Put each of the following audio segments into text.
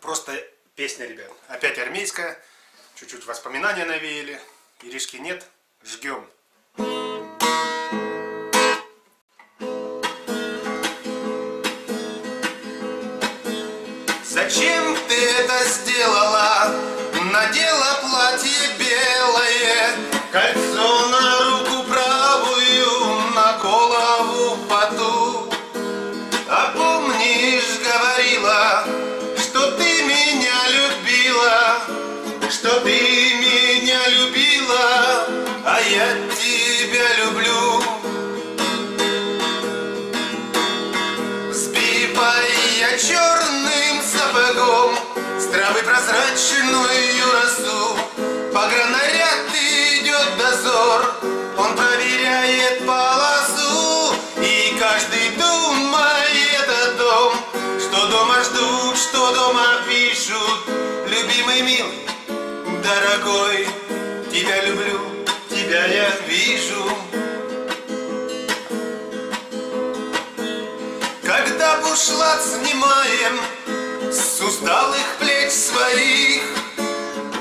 Просто песня, ребят. Опять армейская. Чуть-чуть воспоминания навеяли. Иришки нет. Жгем. Зачем ты это сделала? Надела платье белое, кольцо на руку правую, на голову поту. А помнишь, говорила, что ты меня любила, что ты меня любила, а я тебя люблю. Сбивай я черным сапогом с травы прозрачную росу. По гранаряд идет дозор, он проверяет полосу. И каждый думает о том, что дома ждут, что дома пишут. Любимый, милый, дорогой, тебя люблю, тебя я вижу. Когда бушлат снимаем с усталых плеч своих,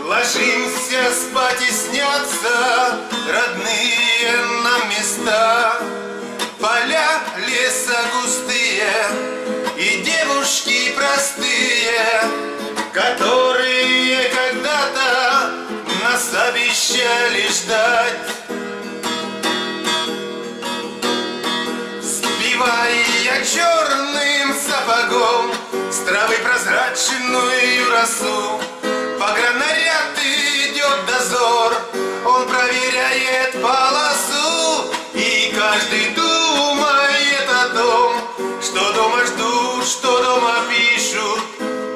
ложимся спать и снятся родные нам места. Поля леса густые и девушки простые, которые когда-то нас обещали ждать. Сбивая я черным сапогом с травы прозрачную росу, по гранаряд идет дозор, он проверяет полосу. И каждый думает о том, что дома ждут, что дома пишут.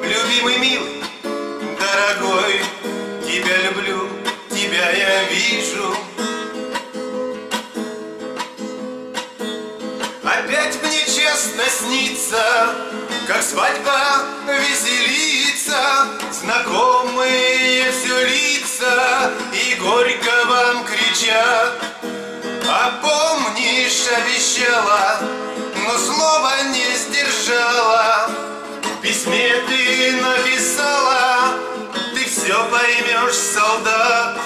Любимый, милый, дорогой, тебя люблю, тебя я вижу. Опять мне честно снится, как свадьба веселится, знакомые все лица и горько вам кричат. А помнишь, обещала, но слова не сдержала. В письме ты написала, ты все поймешь, солдат.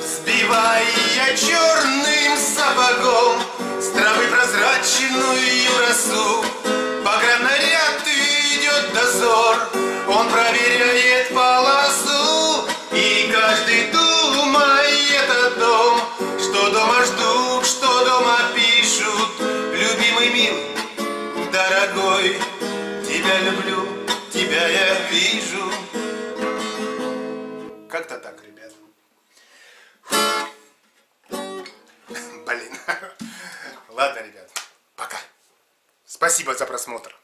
Сбивай я черным сапогом с травы прозрачную росу, по гранаряд идет дозор, он проверяет полосу. И каждый думает о том, что дома ждут, что дома пишут. Любимый, милый, дорогой, тебя люблю, тебя я вижу. Как-то так, ребят. Блин. Ладно, ребят, пока. Спасибо за просмотр.